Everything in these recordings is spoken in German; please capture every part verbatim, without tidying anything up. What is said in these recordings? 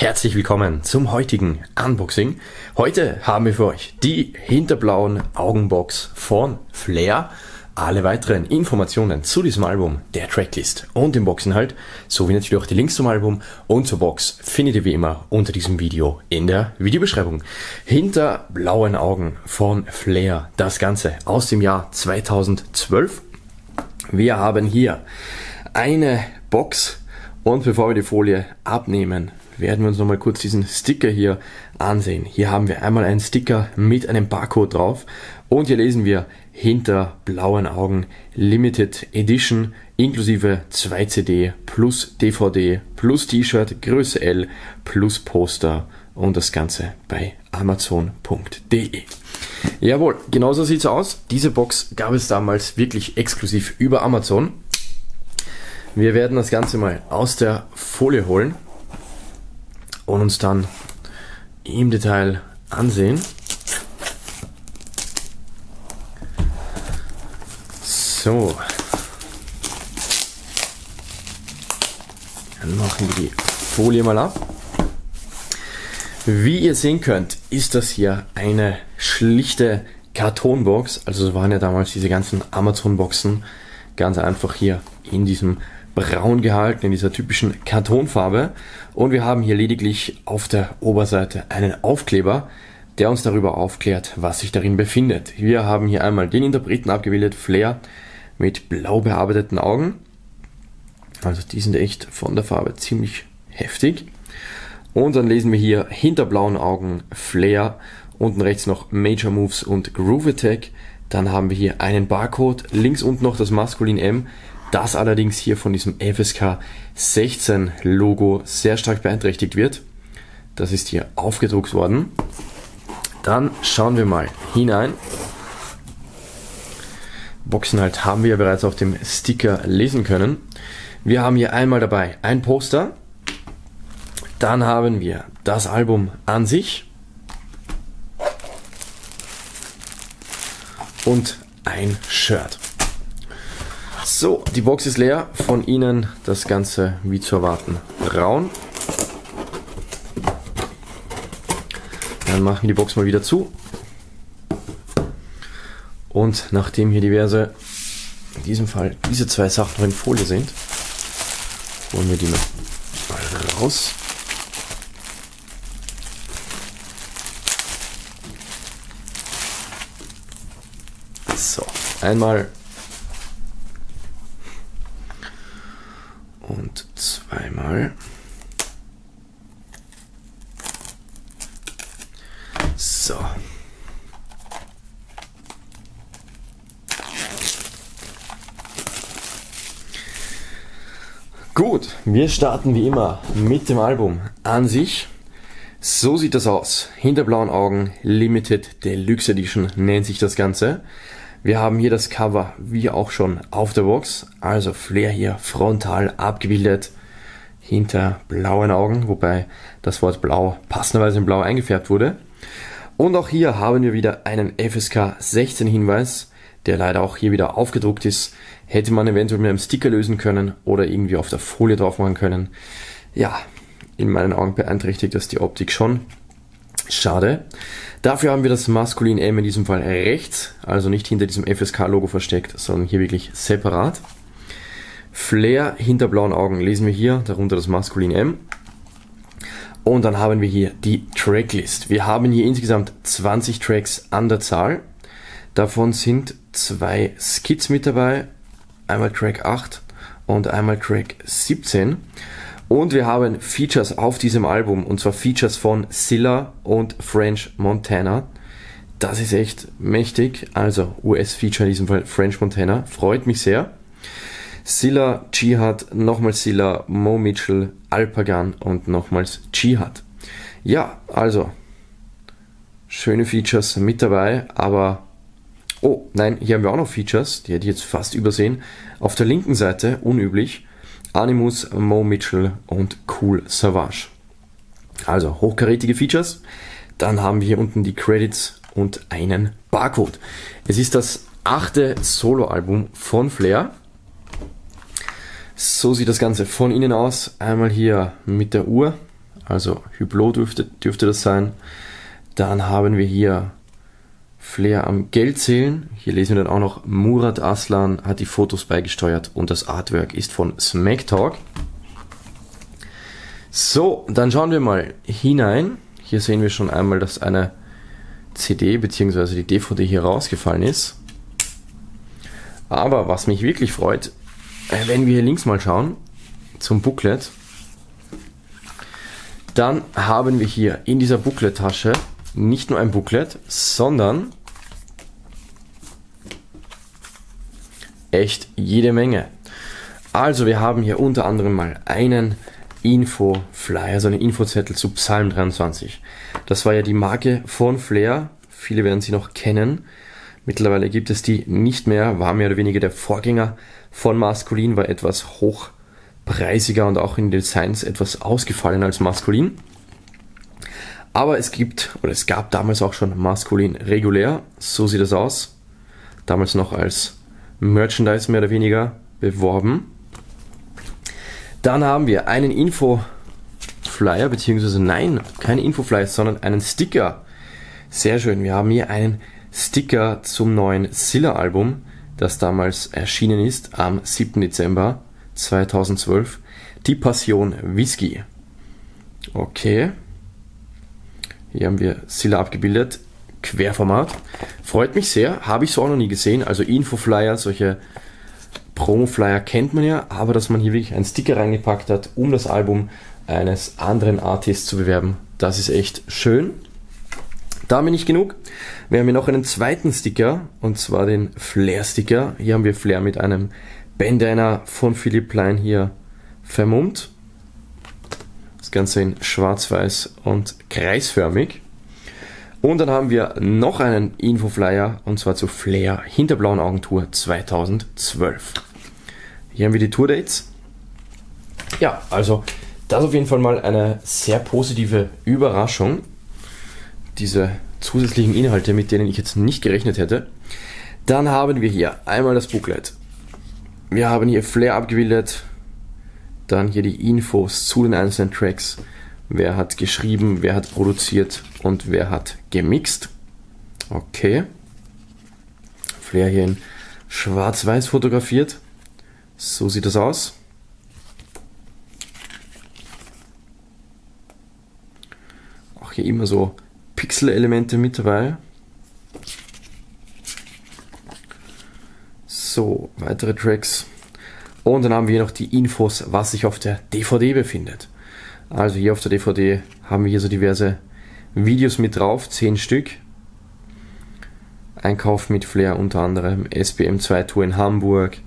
herzlich willkommen zum heutigen Unboxing. Heute haben wir für euch die Hinter Blauen Augenbox von Fler. Alle weiteren Informationen zu diesem Album, der Tracklist und dem Boxinhalt, sowie natürlich auch die Links zum Album und zur Box findet ihr wie immer unter diesem Video in der Videobeschreibung. Hinter blauen Augen von Fler, das Ganze aus dem Jahr zweitausendzwölf. Wir haben hier eine Box und bevor wir die Folie abnehmen, werden wir uns nochmal kurz diesen Sticker hier ansehen. Hier haben wir einmal einen Sticker mit einem Barcode drauf und hier lesen wir Hinter blauen Augen Limited Edition inklusive zwei C D plus D V D plus T-Shirt Größe L plus Poster und das Ganze bei Amazon punkt de. Jawohl, genauso sieht es aus. Diese Box gab es damals wirklich exklusiv über Amazon. Wir werden das Ganze mal aus der Folie holen und uns dann im Detail ansehen. So, dann machen wir die Folie mal ab. Wie ihr sehen könnt, ist das hier eine schlichte Kartonbox. Also so waren ja damals diese ganzen Amazon-Boxen ganz einfach hier in diesem braun gehalten, in dieser typischen Kartonfarbe. Und wir haben hier lediglich auf der Oberseite einen Aufkleber, der uns darüber aufklärt, was sich darin befindet. Wir haben hier einmal den Interpreten abgebildet, Fler, mit blau bearbeiteten Augen. Also die sind echt von der Farbe ziemlich heftig. Und dann lesen wir hier Hinter blauen Augen, Fler, unten rechts noch Major Moves und Groove Attack. Dann haben wir hier einen Barcode, links unten noch das Maskulin M. Das allerdings hier von diesem F S K sechzehn Logo sehr stark beeinträchtigt wird. Das ist hier aufgedruckt worden. Dann schauen wir mal hinein. Boxinhalt haben wir ja bereits auf dem Sticker lesen können. Wir haben hier einmal dabei ein Poster. Dann haben wir das Album an sich. Und ein Shirt. So, die Box ist leer. Von Ihnen das Ganze wie zu erwarten braun. Dann machen wir die Box mal wieder zu. Und nachdem hier diverse, in diesem Fall diese zwei Sachen noch in Folie sind, holen wir die mal raus. So, einmal und zweimal. So. Gut, wir starten wie immer mit dem Album an sich. So sieht das aus. Hinter blauen Augen Limited Deluxe Edition nennt sich das Ganze. Wir haben hier das Cover, wie auch schon auf der Box, also Fler hier frontal abgebildet, hinter blauen Augen, wobei das Wort blau passenderweise in blau eingefärbt wurde. Und auch hier haben wir wieder einen F S K sechzehn Hinweis, der leider auch hier wieder aufgedruckt ist. Hätte man eventuell mit einem Sticker lösen können oder irgendwie auf der Folie drauf machen können. Ja, in meinen Augen beeinträchtigt das die Optik schon. Schade. Dafür haben wir das Maskulin M in diesem Fall rechts, also nicht hinter diesem F S K-Logo versteckt, sondern hier wirklich separat. Fler hinter blauen Augen lesen wir hier, darunter das Maskulin M. Und dann haben wir hier die Tracklist. Wir haben hier insgesamt zwanzig Tracks an der Zahl. Davon sind zwei Skits mit dabei, einmal Track acht und einmal Track siebzehn. Und wir haben Features auf diesem Album, und zwar Features von Silla und French Montana. Das ist echt mächtig, also U S-Feature in diesem Fall French Montana, freut mich sehr. Silla, G-Hot, nochmals Silla, Mo Mitchell, Alpagan und nochmals G-Hot. Ja, also schöne Features mit dabei, aber oh nein, hier haben wir auch noch Features, die hätte ich jetzt fast übersehen. Auf der linken Seite, unüblich, Animus, Mo Mitchell und Kool Savas. Also hochkarätige Features. Dann haben wir hier unten die Credits und einen Barcode. Es ist das achte Soloalbum von Fler. So sieht das Ganze von innen aus. Einmal hier mit der Uhr also Hublot dürfte, dürfte das sein. Dann haben wir hier Fler am Geld zählen. Hier lesen wir dann auch noch, Murat Aslan hat die Fotos beigesteuert und das Artwork ist von Smack Talk. So, dann schauen wir mal hinein. Hier sehen wir schon einmal, dass eine C D bzw. die D V D hier rausgefallen ist. Aber was mich wirklich freut, wenn wir hier links mal schauen, zum Booklet, dann haben wir hier in dieser Booklet-Tasche nicht nur ein Booklet, sondern echt jede Menge. Also wir haben hier unter anderem mal einen Info-Flyer, so einen Infozettel zu Psalm dreiundzwanzig. Das war ja die Marke von Fler, viele werden sie noch kennen. Mittlerweile gibt es die nicht mehr, war mehr oder weniger der Vorgänger von Maskulin, war etwas hochpreisiger und auch in den Designs etwas ausgefallen als Maskulin. Aber es gibt, oder es gab damals auch schon Maskulin regulär, so sieht es aus. Damals noch als Merchandise mehr oder weniger beworben. Dann haben wir einen Infoflyer, beziehungsweise nein, kein Infoflyer, sondern einen Sticker. Sehr schön, wir haben hier einen Sticker zum neuen Silla-Album, das damals erschienen ist am siebten Dezember zweitausendzwölf. Die Passion Whisky. Okay. Hier haben wir Silla abgebildet. Querformat. Freut mich sehr. Habe ich so auch noch nie gesehen. Also Infoflyer, solche Promo-Flyer kennt man ja. Aber dass man hier wirklich einen Sticker reingepackt hat, um das Album eines anderen Artists zu bewerben, das ist echt schön. Damit nicht genug. Wir haben hier noch einen zweiten Sticker, und zwar den Flair-Sticker. Hier haben wir Flair mit einem Bandana von Philipp Plein hier vermummt. Das Ganze in schwarz-weiß und kreisförmig. Und dann haben wir noch einen Infoflyer, und zwar zu Flair Hinter Blauen Augen Tour zweitausendzwölf. Hier haben wir die Tourdates. Ja, also das auf jeden Fall mal eine sehr positive Überraschung. Diese zusätzlichen Inhalte, mit denen ich jetzt nicht gerechnet hätte. Dann haben wir hier einmal das Booklet. Wir haben hier Flair abgebildet, dann hier die Infos zu den einzelnen Tracks. Wer hat geschrieben, wer hat produziert und wer hat gemixt. Okay. Flair hier in schwarz-weiß fotografiert. So sieht das aus. Auch hier immer so Pixel-Elemente mit dabei. So, weitere Tracks. Und dann haben wir hier noch die Infos, was sich auf der D V D befindet. Also hier auf der D V D haben wir hier so diverse Videos mit drauf, zehn Stück. Einkauf mit Flair unter anderem, S B M zwei Tour in Hamburg,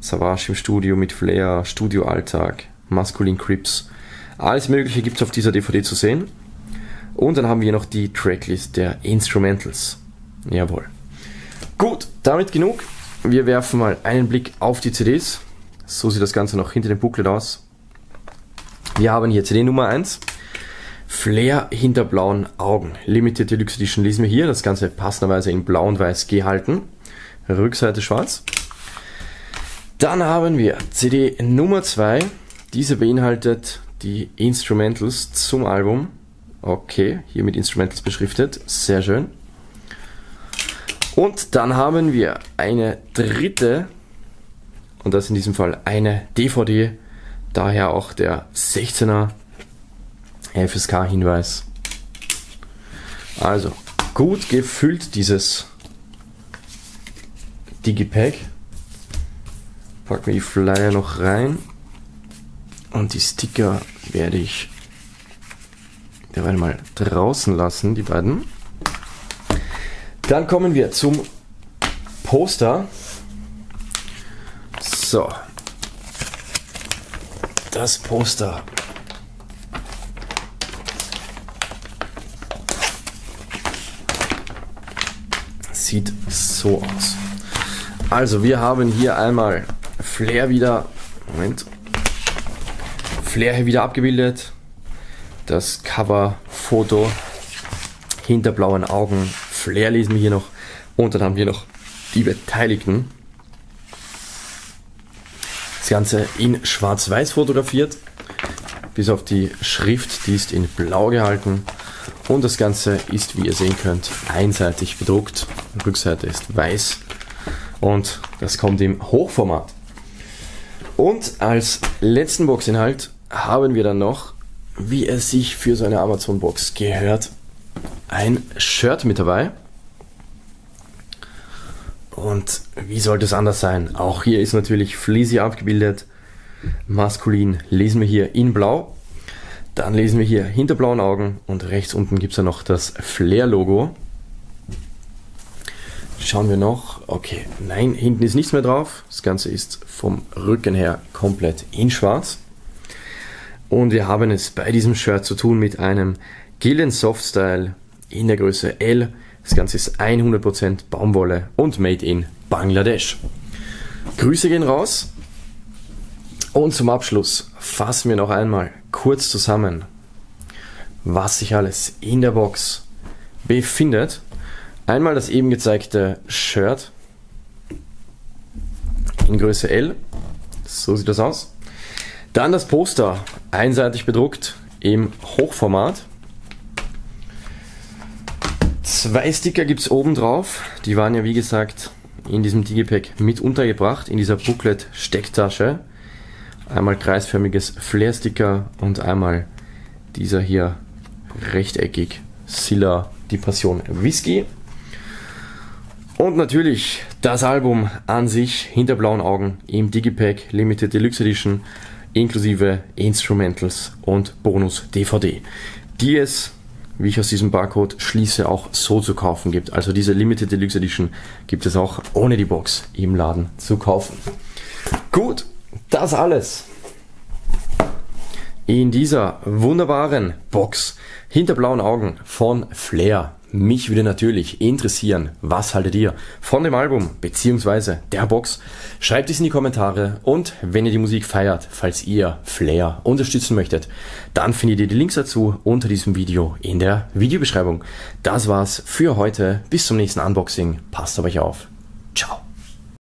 Savas im Studio mit Flair, Studioalltag, Maskulin Crips. Alles Mögliche gibt es auf dieser D V D zu sehen. Und dann haben wir hier noch die Tracklist der Instrumentals. Jawohl. Gut, damit genug. Wir werfen mal einen Blick auf die C Ds. So sieht das Ganze noch hinter dem Booklet aus. Wir haben hier C D Nummer eins. Flair Hinter Blauen Augen. Limited Deluxe Edition lesen wir hier. Das Ganze passenderweise in blau und weiß gehalten. Rückseite schwarz. Dann haben wir C D Nummer zwei. Diese beinhaltet die Instrumentals zum Album. Okay, hier mit Instrumentals beschriftet. Sehr schön. Und dann haben wir eine dritte, und das ist in diesem Fall eine D V D, daher auch der sechzehner F S K-Hinweis. Also, gut gefüllt dieses Digipack. Packen wir die Flyer noch rein. Und die Sticker werde ich derweil mal draußen lassen, die beiden. Dann kommen wir zum Poster. So. Das Poster. Sieht so aus. Also wir haben hier einmal Flair wieder. Moment. Flair hier wieder abgebildet. Das Coverfoto Hinter Blauen Augen. Flair lesen wir hier noch. Und dann haben wir noch die Beteiligten. Das Ganze in schwarz-weiß fotografiert. bis auf die Schrift, die ist in blau gehalten und das Ganze ist, wie ihr sehen könnt, einseitig bedruckt. Die Rückseite ist weiß und das kommt im Hochformat. Und als letzten Boxinhalt haben wir dann noch, wie es sich für so eine Amazon-Box gehört, ein Shirt mit dabei. Und wie sollte es anders sein? Auch hier ist natürlich Fleece abgebildet. Maskulin lesen wir hier in blau. Dann lesen wir hier Hinter blauen Augen und rechts unten gibt es ja noch das Fler-Logo. Schauen wir noch. Okay, nein, hinten ist nichts mehr drauf. Das Ganze ist vom Rücken her komplett in schwarz. Und wir haben es bei diesem Shirt zu tun mit einem Gillen Soft Style in der Größe L. Das Ganze ist hundert Prozent Baumwolle und made in Bangladesch. Grüße gehen raus. Und zum Abschluss fassen wir noch einmal kurz zusammen, was sich alles in der Box befindet. Einmal das eben gezeigte Shirt in Größe L. So sieht das aus. Dann das Poster, einseitig bedruckt im Hochformat. Zwei Sticker gibt es oben drauf, die waren ja wie gesagt in diesem Digipack mit untergebracht, in dieser Booklet-Stecktasche. Einmal kreisförmiges Flair-Sticker und einmal dieser hier rechteckig Silla, die Passion Whisky. Und natürlich das Album an sich, Hinter blauen Augen, im Digipack Limited Deluxe Edition, inklusive Instrumentals und Bonus-D V D, die es, wie ich aus diesem Barcode schließe, auch so zu kaufen gibt. Also diese Limited Deluxe Edition gibt es auch ohne die Box im Laden zu kaufen. Gut, das alles in dieser wunderbaren Box Hinter blauen Augen von Fler. Mich würde natürlich interessieren, was haltet ihr von dem Album bzw. der Box? Schreibt es in die Kommentare und wenn ihr die Musik feiert, falls ihr Fler unterstützen möchtet, dann findet ihr die Links dazu unter diesem Video in der Videobeschreibung. Das war's für heute. Bis zum nächsten Unboxing. Passt auf euch auf. Ciao.